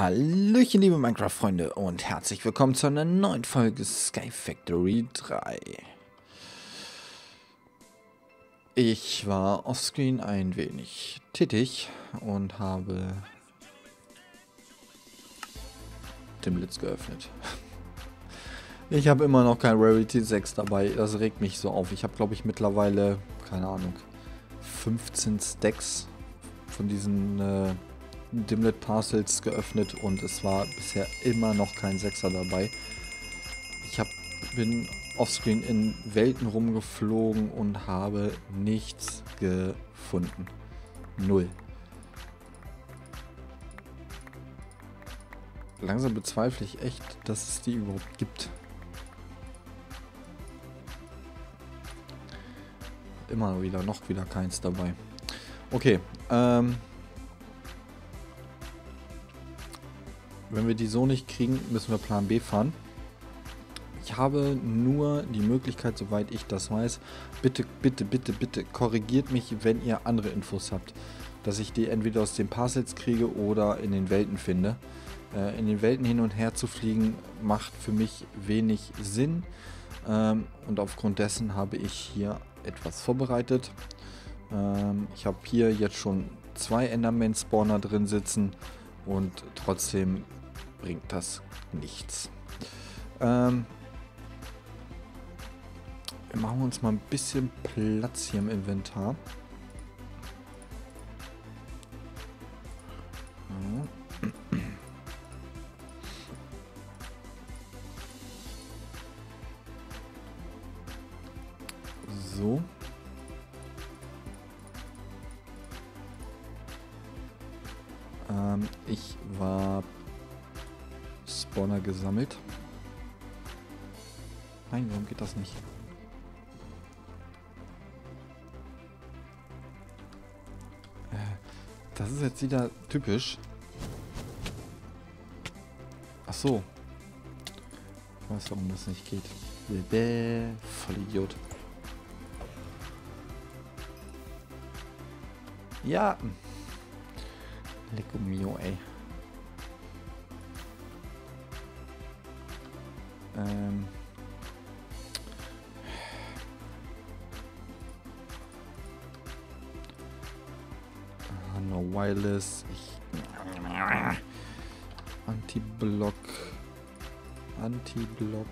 Hallöchen liebe Minecraft-Freunde und herzlich willkommen zu einer neuen Folge Sky Factory 3. Ich war offscreen ein wenig tätig und habe Dimlets geöffnet. Ich habe immer noch kein Rarity 6 dabei, das regt mich so auf. Ich habe glaube ich mittlerweile, keine Ahnung, 15 Stacks von diesen Dimlet Parcels geöffnet und es war bisher immer noch kein Sechser dabei. Ich bin offscreen in Welten rumgeflogen und habe nichts gefunden. Null. Langsam bezweifle ich echt, dass es die überhaupt gibt. Immer wieder, noch wieder keins dabei. Okay, wenn wir die so nicht kriegen, müssen wir Plan B fahren. Ich habe nur die Möglichkeit, soweit ich das weiß, bitte, bitte, bitte, bitte korrigiert mich, wenn ihr andere Infos habt, dass ich die entweder aus den Parsets kriege oder in den Welten finde. In den Welten hin und her zu fliegen, macht für mich wenig Sinn. Und aufgrund dessen habe ich hier etwas vorbereitet. Ich habe hier jetzt schon 2 Enderman Spawner drin sitzen und trotzdem bringt das nichts. Wir machen uns mal ein bisschen Platz hier im Inventar. So. Ich war Spawner gesammelt. Nein, warum geht das nicht? Das ist jetzt wieder typisch. Ach so. Ich weiß, warum das nicht geht. Voll Idiot. Ja. Lecco mio, ey. No wireless. Antiblock. Antiblock.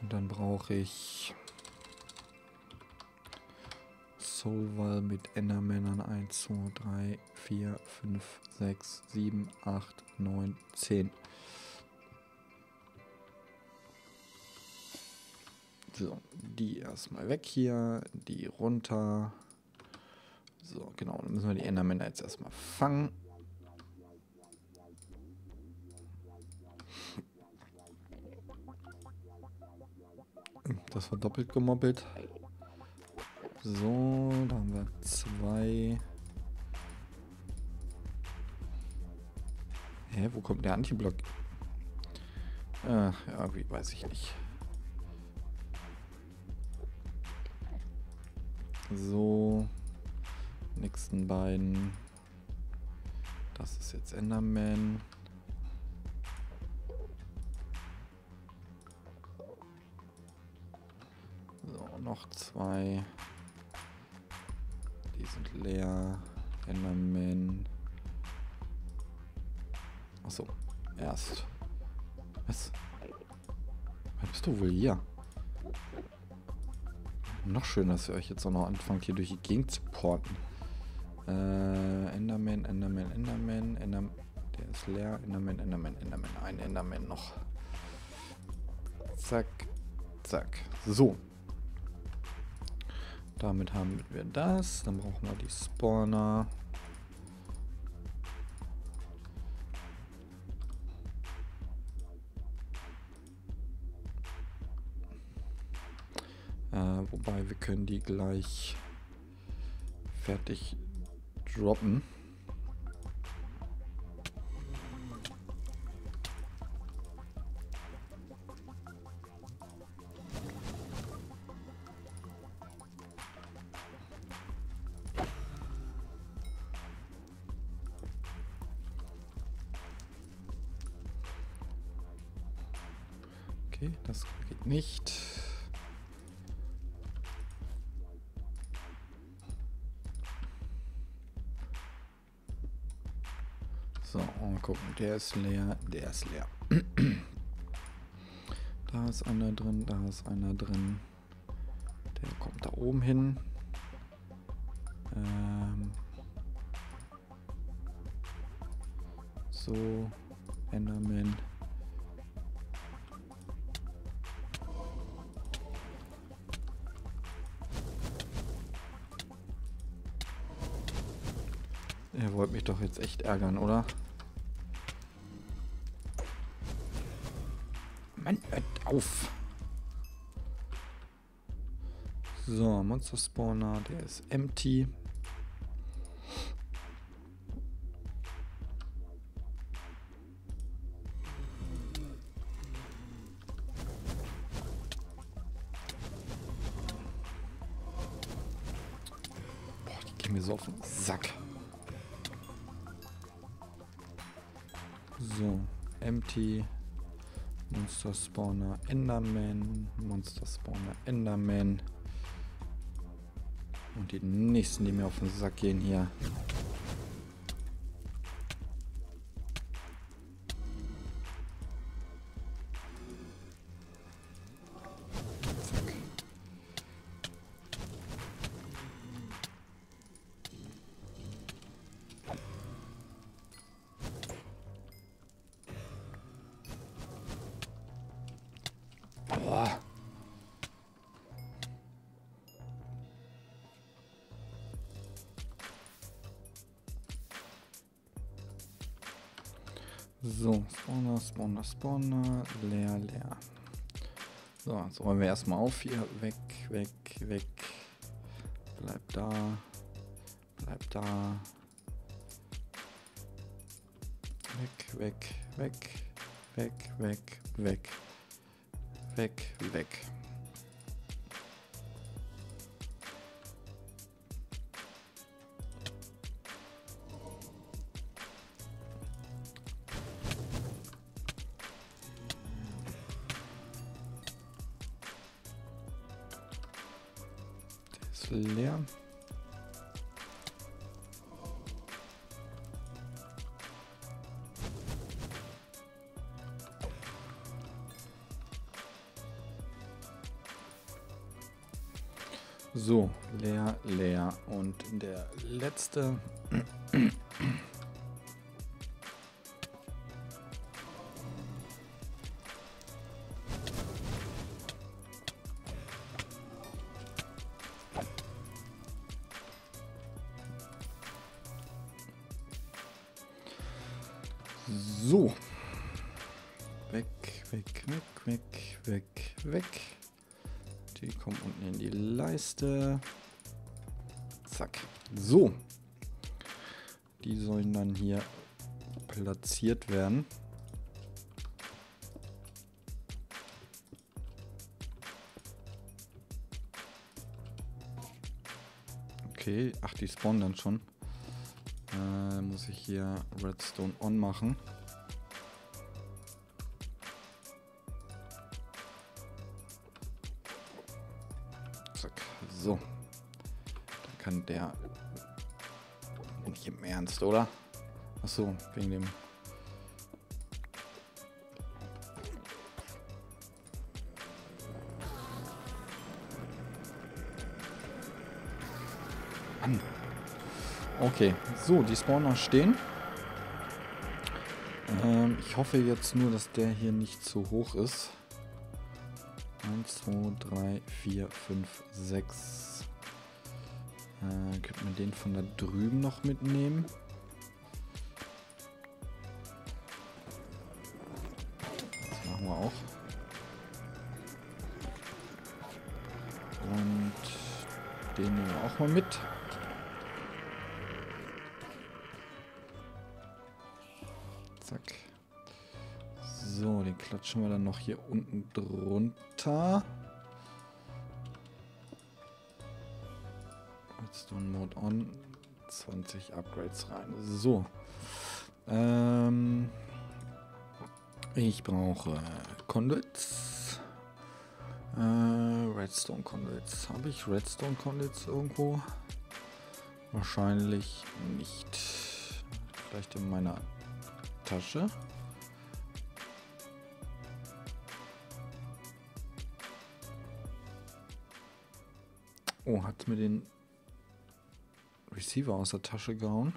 Und dann brauche ich Soulwall mit Endermännern 1, 2, 3, 4, 5, 6, 7, 8, 9, 10. So, die erstmal weg hier, die runter. So, genau, dann müssen wir die Endermänner jetzt erstmal fangen. Das war doppelt gemoppelt. So, da haben wir 2. Hä, wo kommt der Antiblock? Ja, irgendwie weiß ich nicht. So, nächsten beiden. Das ist jetzt Enderman. So, noch 2. Die sind leer. Enderman. Achso. Erst. Was? Was bist du wohl hier? Noch schön, dass ihr euch jetzt auch noch anfangt, hier durch die Gegend zu porten. Enderman, Enderman, Enderman. Der ist leer. Enderman, Enderman, Enderman. Ein Enderman noch. Zack. Zack. So. Damit haben wir das. Dann brauchen wir die Spawner. Wobei wir können die gleich fertig droppen. Okay, das geht nicht. So, und gucken, der ist leer, der ist leer. Da ist einer drin, da ist einer drin. Der kommt da oben hin. So, Enderman. Ihr wollt mich doch jetzt echt ärgern, oder? Mann, hört auf! So, Monster-Spawner, der ist empty. Boah, die gehen mir so auf den Sack. So, empty. Monster-Spawner, Enderman, Monster-Spawner, Enderman. Und die nächsten, die mir auf den Sack gehen hier. Zack. Boah. So, Spawner, Spawner, Spawner, leer, leer. So, jetzt räumen wir erstmal auf hier. Weg, weg, weg. Bleib da. Bleib da. Weg, weg, weg. Weg, weg, weg. Weg, weg. Leer. So, leer, leer und der letzte. So, weg, weg, weg, weg, weg, weg. Die kommen unten in die Leiste. Zack. So. Die sollen dann hier platziert werden. Okay, ach, die spawnen dann schon. Muss ich hier Redstone on machen. So, dann kann der nicht im Ernst, oder? Achso, wegen dem. Mann. Okay, so, die Spawner stehen. Ich hoffe jetzt nur, dass der hier nicht zu hoch ist. 1, 2, 3, 4, 5, 6. Könnten wir den von da drüben noch mitnehmen? Das machen wir auch. Und den nehmen wir auch mal mit. Zack. So, den klatschen wir dann noch hier unten drunter. Redstone Mode on. 20 Upgrades rein. So. Ich brauche Conduits. Redstone Conduits. Habe ich Redstone Conduits irgendwo? Wahrscheinlich nicht. Vielleicht in meiner Tasche. Oh, hat mir den Receiver aus der Tasche gehauen.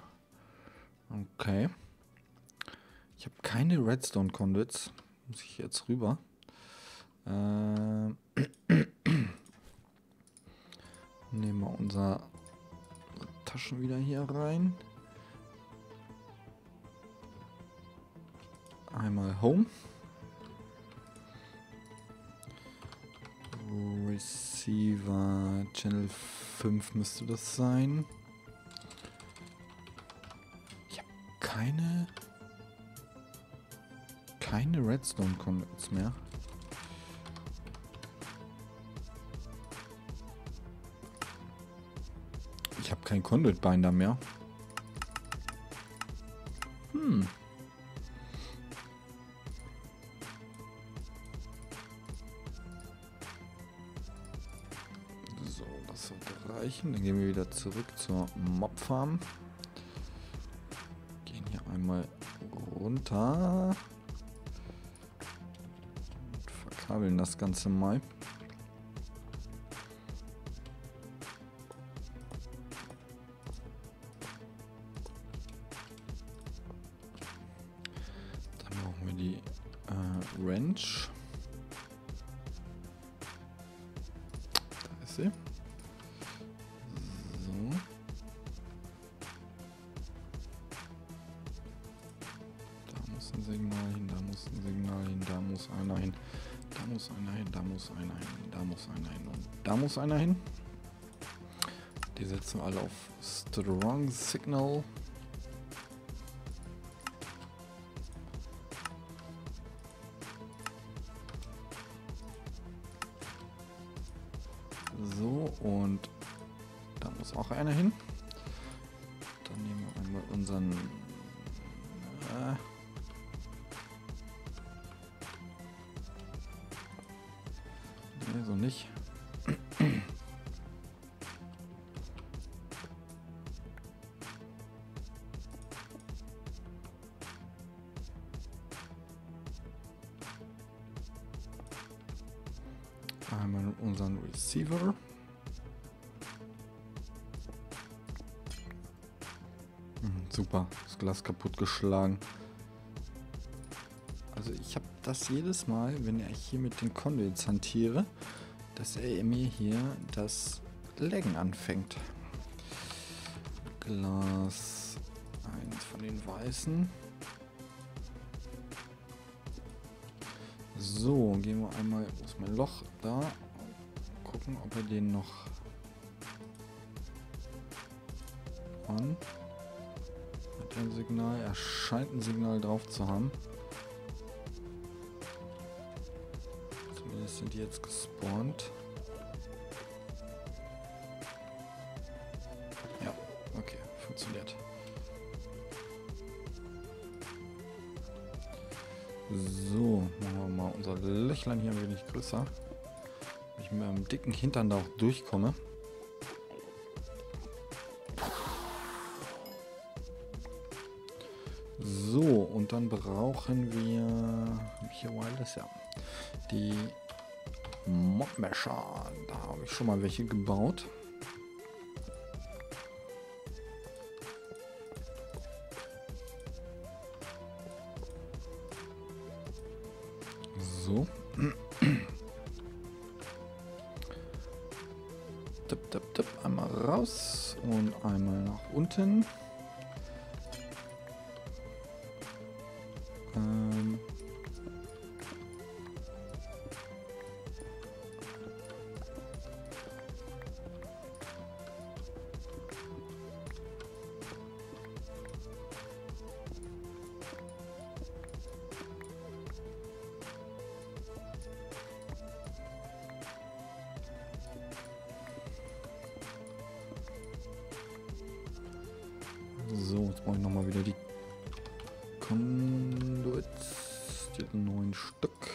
Okay. Ich habe keine Redstone Conduits. Muss ich jetzt rüber. Nehmen wir unsere Taschen wieder hier rein. Einmal Home. Receiver Channel 5 müsste das sein. Ich habe keine Redstone Conduits mehr. Ich habe kein Conduit Binder mehr. So, das sollte reichen. Dann gehen wir wieder zurück zur Mob Farm. Gehen hier einmal runter. Und verkabeln das Ganze mal. Wrench. Da ist sie. So. Da muss ein Signal hin, da muss ein Signal hin, da muss einer hin, da muss einer hin, da muss einer hin, da muss einer hin und da muss einer hin. Die setzen wir alle auf Strong Signal. So, und da muss auch einer hin. Dann nehmen wir einmal unseren ne, so nicht. Einmal unseren Receiver. Super, das Glas kaputt geschlagen. Also ich habe das jedes Mal, wenn ich hier mit den Conduits hantiere, dass er mir hier das Laggen anfängt. Glas 1 von den weißen. So, gehen wir einmal aus mein Loch da, gucken, ob wir den noch an. Hat ein Signal, er scheint ein Signal drauf zu haben. Zumindest sind die jetzt gespawnt. Ja, okay, funktioniert. So, machen wir mal unser Löchlein hier ein wenig größer. Wenn ich mit meinem dicken Hintern da auch durchkomme. So, und dann brauchen wir hier Wireless, ja. Die Mob-Masher. Da habe ich schon mal welche gebaut. So. Tipp, tipp, tipp. Einmal raus und einmal nach unten. So, jetzt brauche ich nochmal wieder die Conduits, die 9 Stück.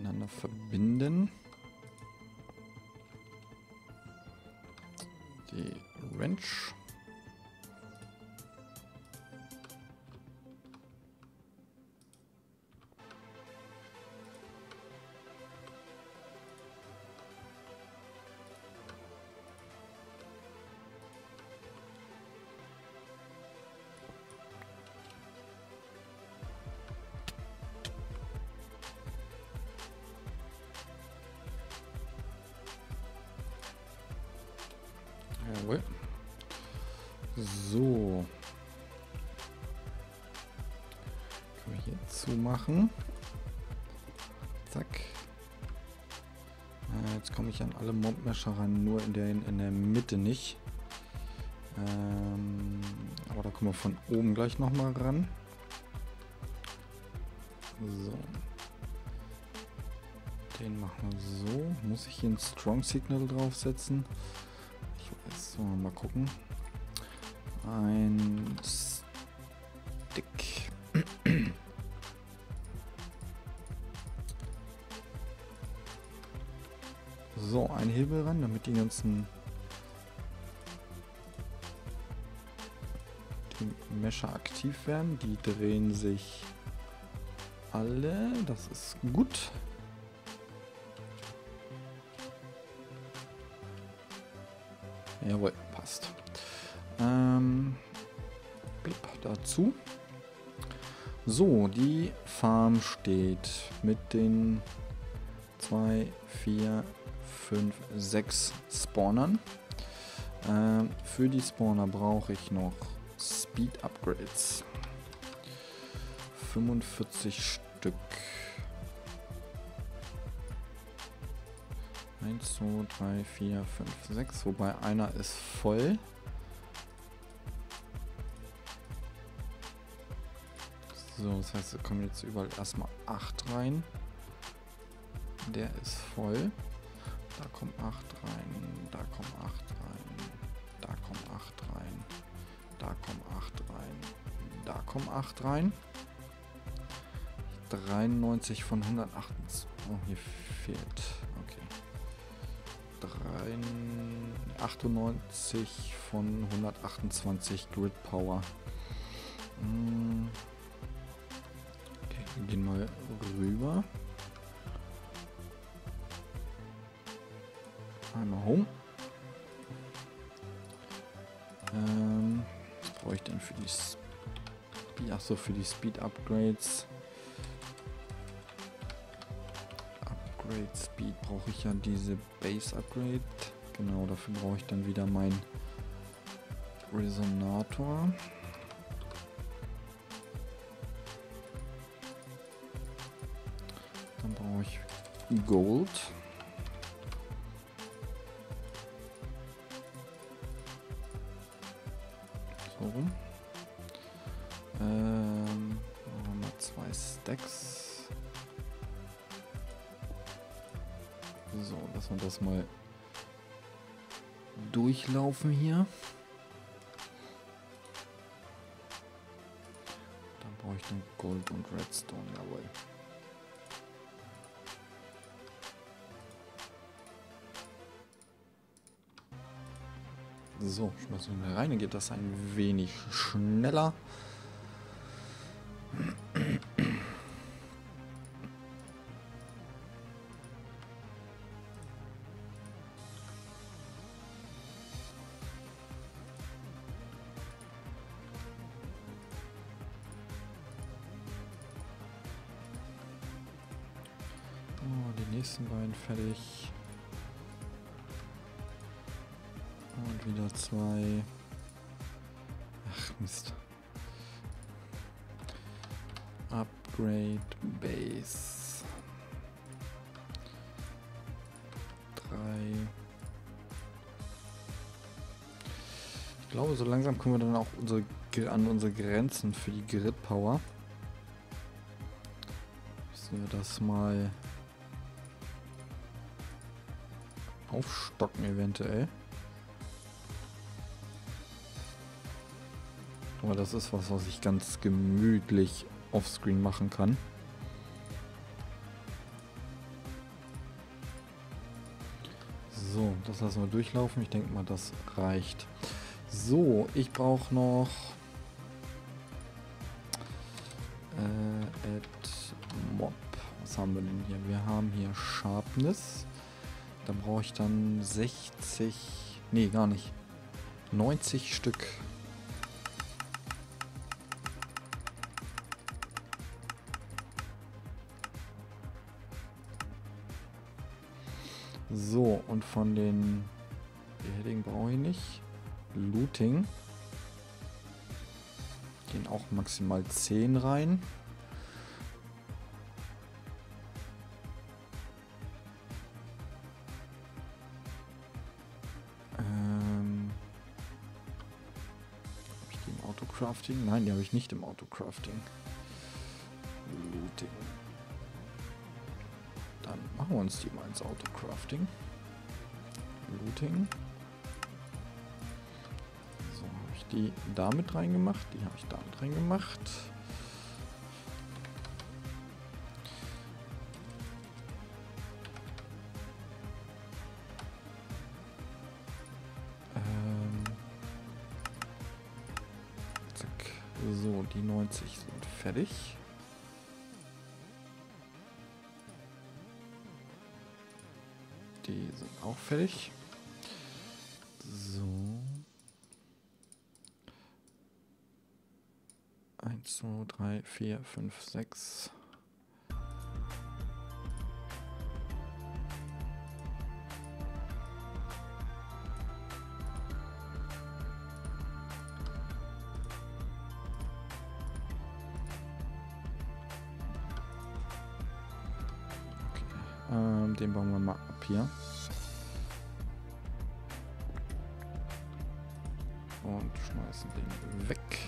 miteinander verbinden. Die Wrench. Jawohl. So. Können wir hier zumachen. Zack. Jetzt komme ich an alle Mob-Masher ran, nur in der Mitte nicht. Aber da kommen wir von oben gleich nochmal ran. So. Den machen wir so. Muss ich hier ein Strong Signal draufsetzen? So, mal gucken. Ein Stick. So, ein Hebel ran, damit die ganzen Mesher aktiv werden. Die drehen sich alle. Das ist gut. Jawohl, passt. Dazu. So, die Farm steht mit den 2, 4, 5, 6 Spawnern. Für die Spawner brauche ich noch Speed Upgrades. 45 Stück. 1, 2, 3, 4, 5, 6, wobei einer ist voll. So, das heißt, wir kommen jetzt überall erstmal 8 rein. Der ist voll. Da kommen 8 rein, da kommen 8 rein, da kommen 8 rein, da kommen 8 rein, da kommen 8 rein. 93 von 128. Oh, hier fehlt. Okay. 98 von 128 Grid Power. Okay, wir gehen mal rüber. Einmal home. Was brauche ich denn für die Speed? Achso, für die Speed Upgrades. Speed brauche ich ja diese Base Upgrade. Genau, dafür brauche ich dann wieder mein Resonator. Dann brauche ich Gold. So rum. Machen wir mal 2 Stacks. So, lassen wir das mal durchlaufen hier. Dann brauche ich dann Gold und Redstone, jawohl. So, schmeißen wir rein, dann geht das ein wenig schneller. Nächsten beiden fertig und wieder 2. Ach Mist. Upgrade Base 3. Ich glaube, so langsam kommen wir dann auch an unsere Grenzen für die Grid Power. Müssen wir das mal aufstocken eventuell. Aber das ist was ich ganz gemütlich offscreen machen kann. So, das lassen wir durchlaufen. Ich denke mal, das reicht. So, ich brauche noch Add Mob. Was haben wir denn hier? Wir haben hier Sharpness. Da brauche ich dann 60... Nee, gar nicht. 90 Stück. So, und von den... Den brauche ich nicht. Looting. Gehen auch maximal 10 rein. Habe ich die im Auto-Crafting? Nein, die habe ich nicht im Auto-Crafting. Looting. Dann machen wir uns die mal ins Auto-Crafting. Looting. So, habe ich die da mit reingemacht. Die habe ich da mit reingemacht. Zack. So, die 90 sind fertig. Die sind auch fertig. So. 1, 2, 3, 4, 5, 6. Den bauen wir mal ab hier. Und schmeißen den weg.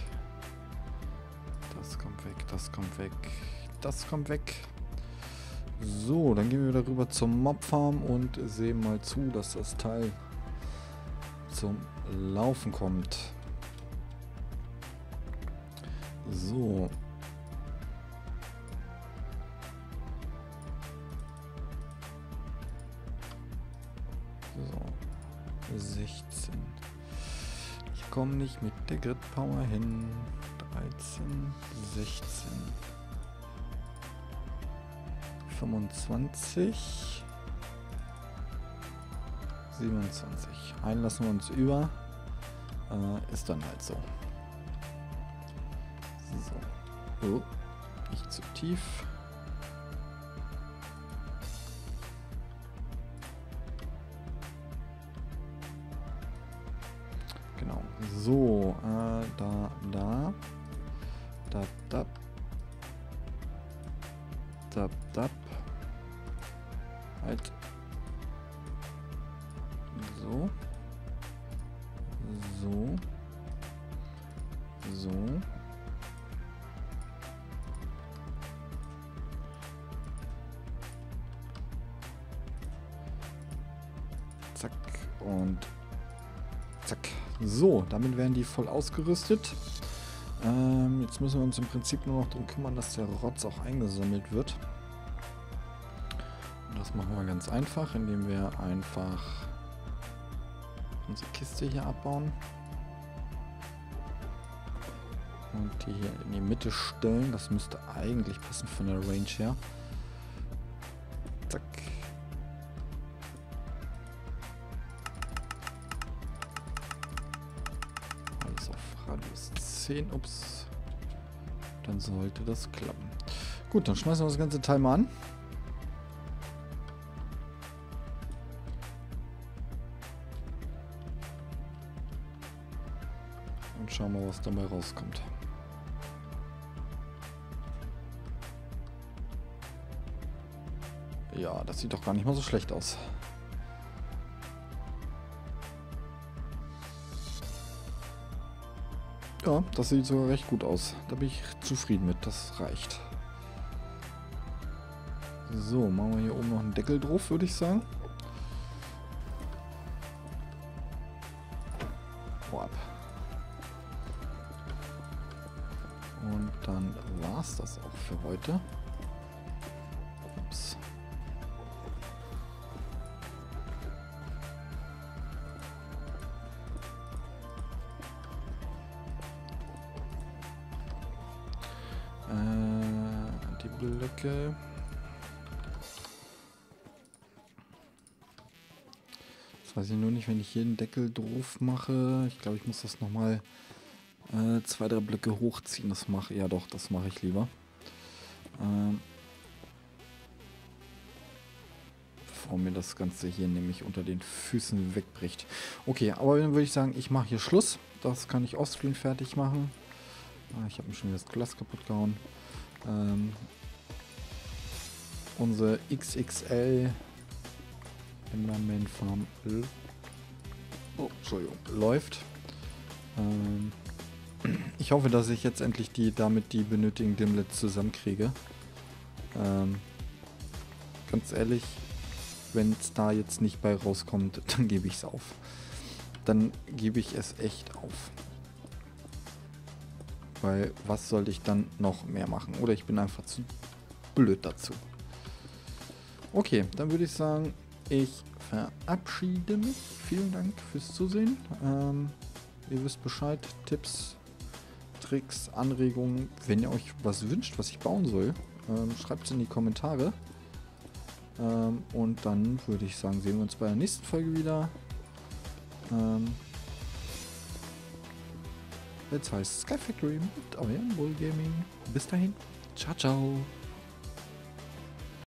Das kommt weg, das kommt weg, das kommt weg. So, dann gehen wir wieder rüber zum Mob-Farm und sehen mal zu, dass das Teil zum Laufen kommt. So. So, 16. Ich komme nicht mit der Grid Power hin. 13, 16, 25, 27. Einen lassen wir uns über. Ist dann halt so. So. Oh, nicht zu tief. So, halt, so, so, so, zack und zack. So, damit werden die voll ausgerüstet. Jetzt müssen wir uns im Prinzip nur noch darum kümmern, dass der Rotz auch eingesammelt wird. Und das machen wir ganz einfach, indem wir einfach unsere Kiste hier abbauen. Und die hier in die Mitte stellen. Das müsste eigentlich passen von der Range her. Zack. Ups, dann sollte das klappen. Gut, dann schmeißen wir das ganze Teil mal an. Und schauen mal, was dabei rauskommt. Ja, das sieht doch gar nicht mal so schlecht aus. Ja, das sieht sogar recht gut aus. Da bin ich zufrieden mit, das reicht. So, machen wir hier oben noch einen Deckel drauf, würde ich sagen. Hau ab. Und dann war's das auch für heute. Ups. Blöcke. Das weiß ich nur nicht, wenn ich hier einen Deckel drauf mache. Ich glaube, ich muss das nochmal 2, 3 Blöcke hochziehen. Das mache ich, ja doch, das mache ich lieber. Bevor mir das Ganze hier nämlich unter den Füßen wegbricht. Okay, aber dann würde ich sagen, ich mache hier Schluss. Das kann ich offscreen fertig machen. Ich habe mir schon wieder das Glas kaputt gehauen. Unsere XXL Enderman Farm läuft. Ich hoffe, dass ich jetzt endlich damit die benötigten Dimlets zusammenkriege. Ganz ehrlich, wenn es da jetzt nicht bei rauskommt, dann gebe ich es auf. Dann gebe ich es echt auf. Weil was sollte ich dann noch mehr machen? Oder ich bin einfach zu blöd dazu. Okay, dann würde ich sagen, ich verabschiede mich. Vielen Dank fürs Zusehen. Ihr wisst Bescheid. Tipps, Tricks, Anregungen. Wenn ihr euch was wünscht, was ich bauen soll, schreibt es in die Kommentare. Und dann würde ich sagen, sehen wir uns bei der nächsten Folge wieder. Jetzt heißt Sky Factory mit eurem Bullgaming. Bis dahin. Ciao, ciao.